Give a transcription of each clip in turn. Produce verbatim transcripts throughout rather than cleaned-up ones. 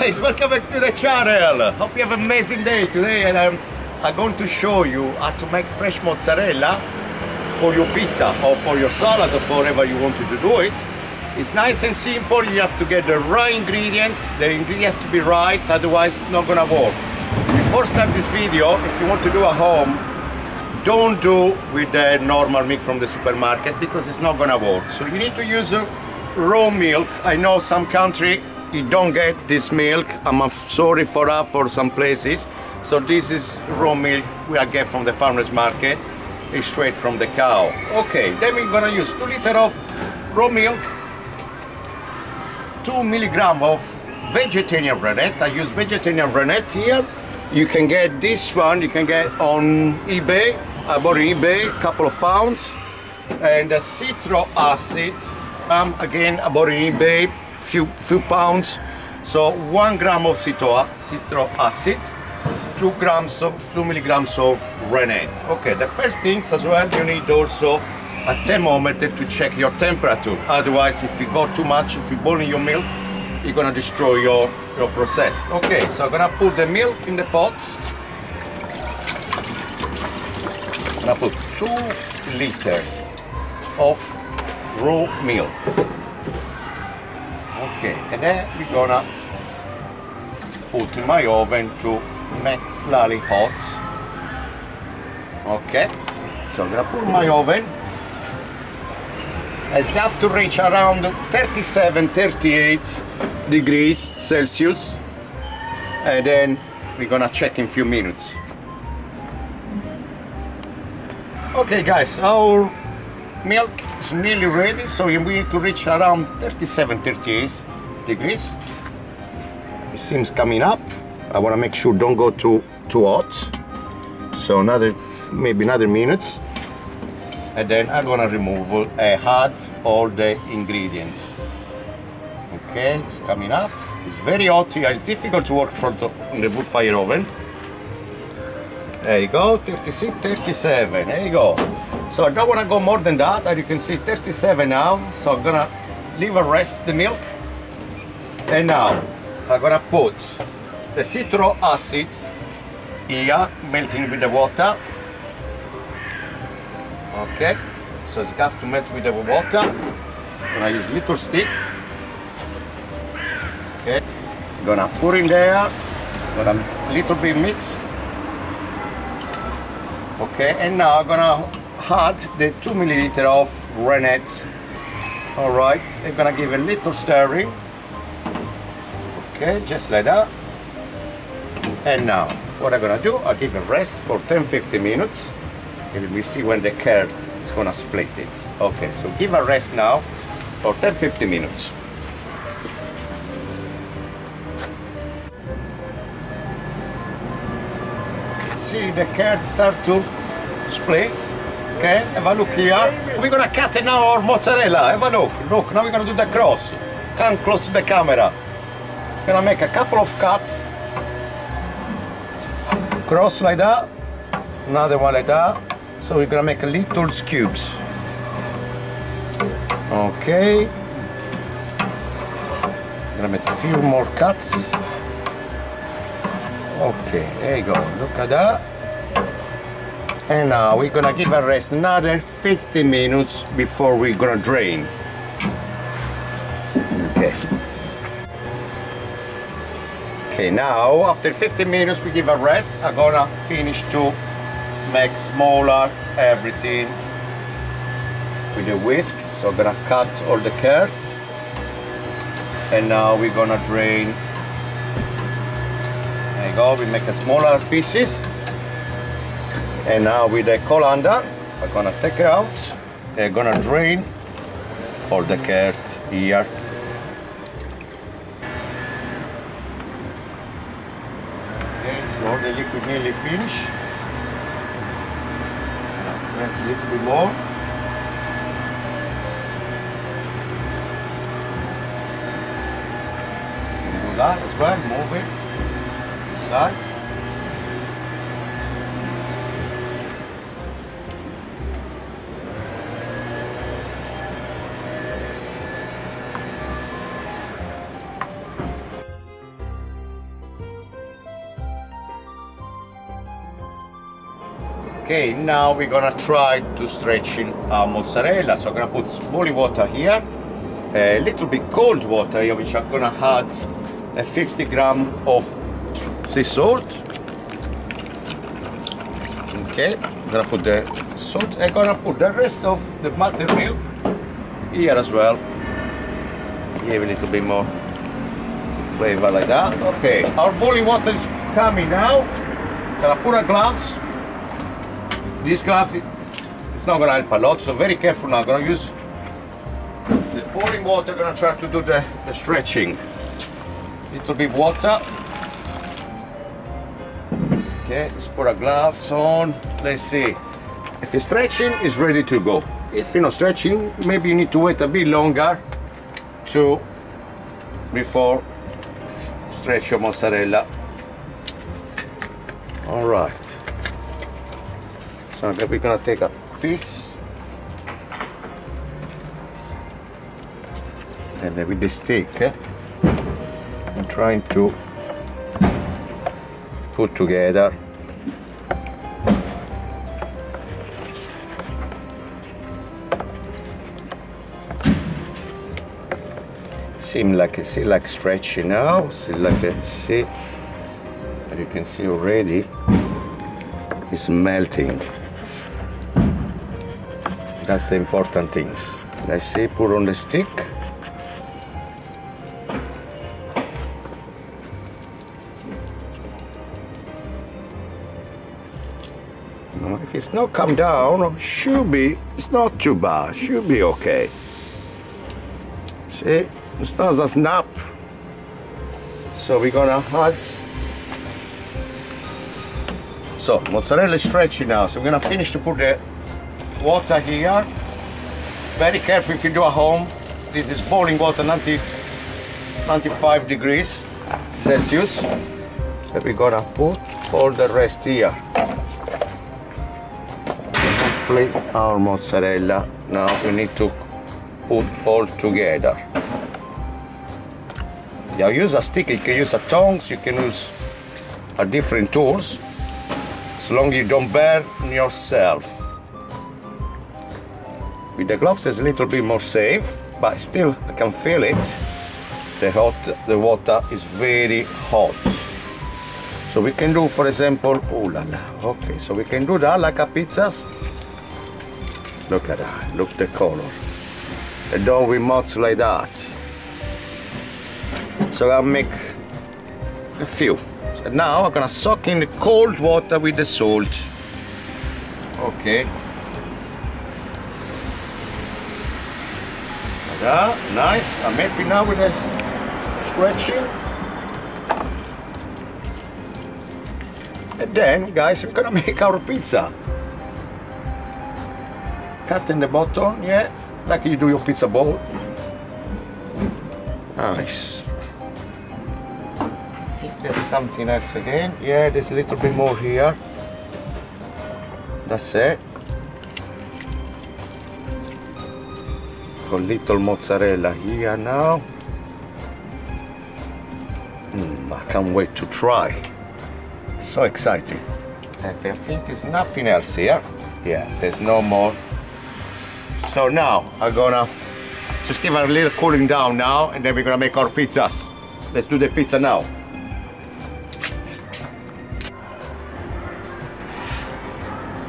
guys, welcome back to the channel. Hope you have an amazing day today, and I'm, I'm going to show you how to make fresh mozzarella for your pizza or for your salad or whatever you wanted to do it. It's nice and simple. You have to get the right ingredients. The ingredients to be right, otherwise it's not gonna work. Before start this video, if you want to do at home, don't do with the normal milk from the supermarket because it's not gonna work. So you need to use a raw milk. I know some country you don't get this milk. I'm sorry for that for some places. So this is raw milk we I get from the farmers market. It's straight from the cow. Okay, then we're gonna use two liter of raw milk, two milligram of vegetarian rennet. I use vegetarian rennet here. You can get this one, you can get on eBay. I bought on eBay, a couple of pounds. And the citric acid, um, again, I bought on eBay, few few pounds. So one gram of citric acid, two grams of, two milligrams of rennet. Okay, the first things as well, you need also a thermometer to check your temperature. Otherwise, if you go too much, if you boil your milk, you're gonna destroy your, your process. Okay, so I'm gonna put the milk in the pot. I'm gonna put two liters of raw milk. Okay, and then we're gonna put in my oven to make slightly hot. Okay, so I'm gonna put in my oven. I have to reach around thirty-seven, thirty-eight degrees Celsius, and then we're gonna check in a few minutes. Okay guys, our milk is nearly ready, so we need to reach around thirty-seven, thirty-eight degrees. It seems coming up. I wanna make sure don't go too too hot. So another, maybe another minute. And then I'm gonna remove and add all the ingredients. Okay, it's coming up. It's very hot here. It's difficult to work for the, in the wood fire oven. There you go, thirty-six, thirty-seven, there you go. So I don't wanna go more than that. As you can see, thirty-seven now. So I'm gonna leave a rest the milk. And now I'm gonna put the citric acid here, melting with the water. Okay, so it's got to melt with the water. I'm gonna use a little stick. Okay, gonna pour in there, gonna a little bit mix. Okay, and now I'm gonna add the two milliliter of rennet. All right, I'm gonna give a little stirring. Okay, just like that. And now, what I'm gonna do, I'll give it rest for ten to fifteen minutes. And we see when the curd is gonna split it. Okay, so give a rest now for ten to fifteen minutes. See the curd start to split. Okay, have a look here. We're gonna cut it now our mozzarella. Have a look. Look, now we're gonna do the cross. Come close to the camera. Gonna make a couple of cuts. Cross like that. Another one like that. So we're gonna make little cubes. Okay. I'm gonna make a few more cuts. Okay, there you go. Look at that. And now we're gonna give a rest another fifty minutes before we're gonna drain. Okay. Okay, now after fifty minutes we give a rest. I'm gonna finish to make smaller everything with a whisk. So I'm gonna cut all the curd, and now we're gonna drain. There you go, we make a smaller pieces, and now with the colander I'm gonna take it out. They're gonna drain all the curd here. Okay, so all the liquid nearly finished. Press a little bit more. You can do that as well, move it inside. Okay, now we're gonna try to stretch in our mozzarella. So I'm gonna put boiling water here, a little bit cold water here, which I'm gonna add a fifty gram of sea salt. Okay, I'm gonna put the salt. I'm gonna put the rest of the material here as well. Give a little bit more flavor like that. Okay, our boiling water is coming now. I'm gonna put a glass. This glove, it's not gonna help a lot, so very careful now. I'm gonna use the boiling water, gonna try to do the, the stretching. Little bit water. Okay, let's put our gloves on. Let's see. If it's stretching, it's ready to go. If you're not stretching, maybe you need to wait a bit longer to before stretch your mozzarella. All right. So we're going to take a piece and then with the stick eh, I'm trying to put together. Seem like a see like stretchy now, see like a see and you can see already it's melting. That's the important things. Let's see, put on the stick. Now, if it's not come down, should be, it's not too bad, should be okay. See, it doesn't snap. So we're gonna add. So, mozzarella is stretchy now, so we're gonna finish to put the water here. Very careful if you do at home. This is boiling water, ninety, ninety-five degrees Celsius. So we're gonna put all the rest here. Complete our mozzarella. Now we need to put all together. You use a stick, you can use a tongs, you can use a different tools, as long as you don't burn yourself. With the gloves it's a little bit more safe, but still I can feel it. The hot, the water is very hot. So we can do, for example, oh la la. Okay, so we can do that like a pizzas. Look at that. Look the color. And don't we melt like that. So I'll make a few. So now I'm gonna soak in the cold water with the salt. Okay. Yeah, nice. I'm happy now with this stretching. And then, guys, we're gonna make our pizza. Cutting the bottom, yeah, like you do your pizza bowl. Nice. I think there's something else again. Yeah, there's a little bit more here. That's it. A little mozzarella here now. Mm, I can't wait to try. So exciting. I think there's nothing else here. Yeah, there's no more. So now I'm gonna just give it a little cooling down now, and then we're gonna make our pizzas. Let's do the pizza now.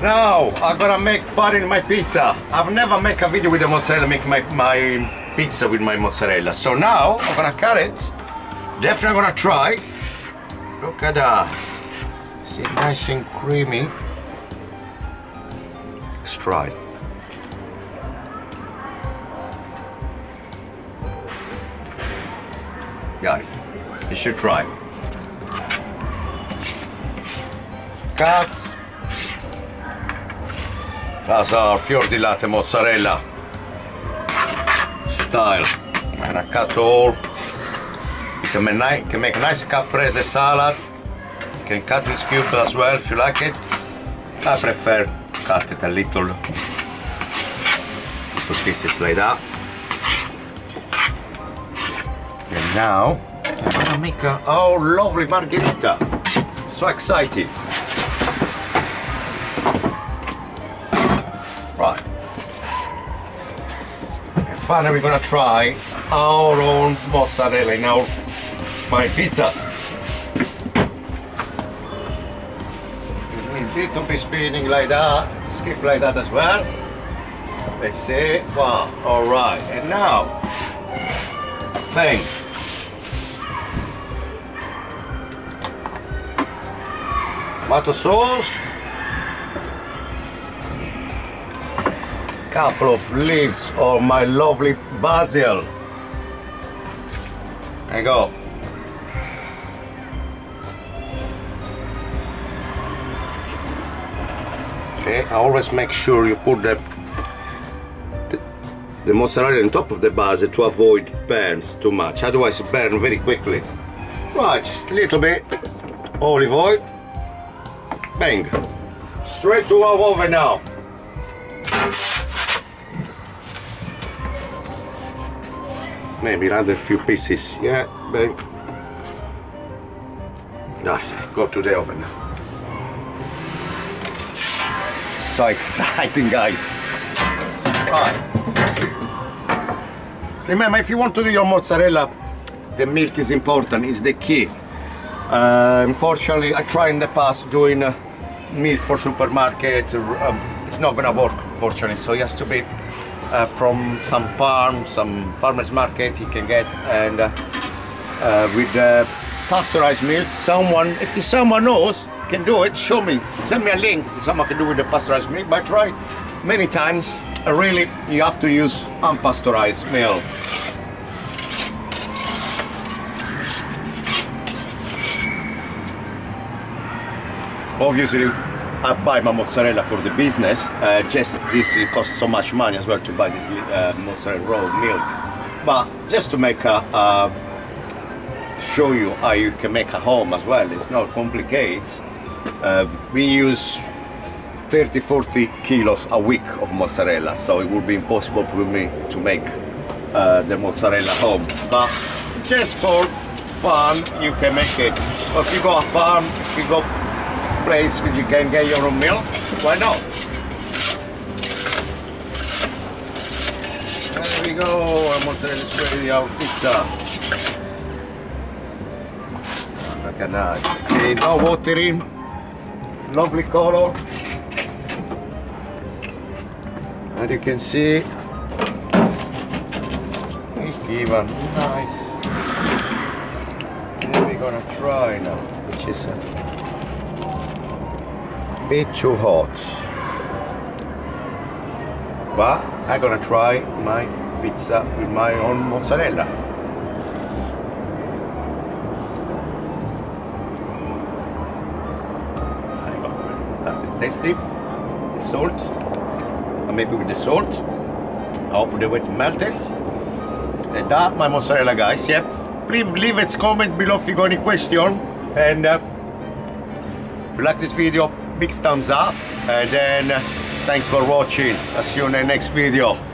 Now I'm gonna make fior in my pizza. I've never made a video with the mozzarella, make my, my pizza with my mozzarella. So now I'm gonna cut it. Definitely gonna try. Look at that. See, nice and creamy. Let's try. Guys, you should try. Cuts. That's our fior di latte mozzarella style. And I cut all. You can make, you can make a nice caprese salad. You can cut this cube as well if you like it. I prefer cut it a little, little pieces like that. And now I'm gonna make a, oh, lovely margherita. So exciting. Finally we're gonna try our own mozzarella in our my pizzas. You need to be spinning like that, skip like that as well. Let's see, wow, alright, and now bang. Tomato sauce, couple of leaves of my lovely basil. There you go. Okay, I always make sure you put the, the the mozzarella on top of the basil to avoid burns too much, otherwise it burns very quickly. Right, just a little bit olive oil. Bang! Straight to our oven now. Maybe another few pieces. Yeah, bang. That's it. Go to the oven now. So exciting, guys! Right. Remember, if you want to do your mozzarella, the milk is important. It's the key. Uh, unfortunately, I tried in the past doing. Uh, milk for supermarket, um, it's not gonna work fortunately, so it has to be uh, from some farm, some farmer's market you can get, and uh, uh, with uh, pasteurized milk, someone, if someone knows, can do it, show me, send me a link if someone can do with the pasteurized milk, but I tried many times, uh, really you have to use unpasteurized milk. Obviously, I buy my mozzarella for the business, uh, just this it costs so much money as well to buy this uh, mozzarella raw milk. But just to make a, uh, show you how you can make a home as well, it's not complicated. Uh, we use thirty to forty kilos a week of mozzarella, so it would be impossible for me to make uh, the mozzarella home. But just for fun, you can make it. Or if you go a farm, if you go place where you can get your own milk, why not? There we go, our mozzarella is ready, our pizza. Look at that, see, no watering, lovely color. And you can see, we give a nice, what we're gonna try now, which is a bit too hot, but I'm gonna try my pizza with my own mozzarella. That's it, tasty. The salt, I'm happy with the salt. I hope they will melt it. And that my mozzarella, guys. Yep. Please leave a comment below if you got any question, and uh, if you like this video, big thumbs up, and then uh, thanks for watching. I'll see you in the next video.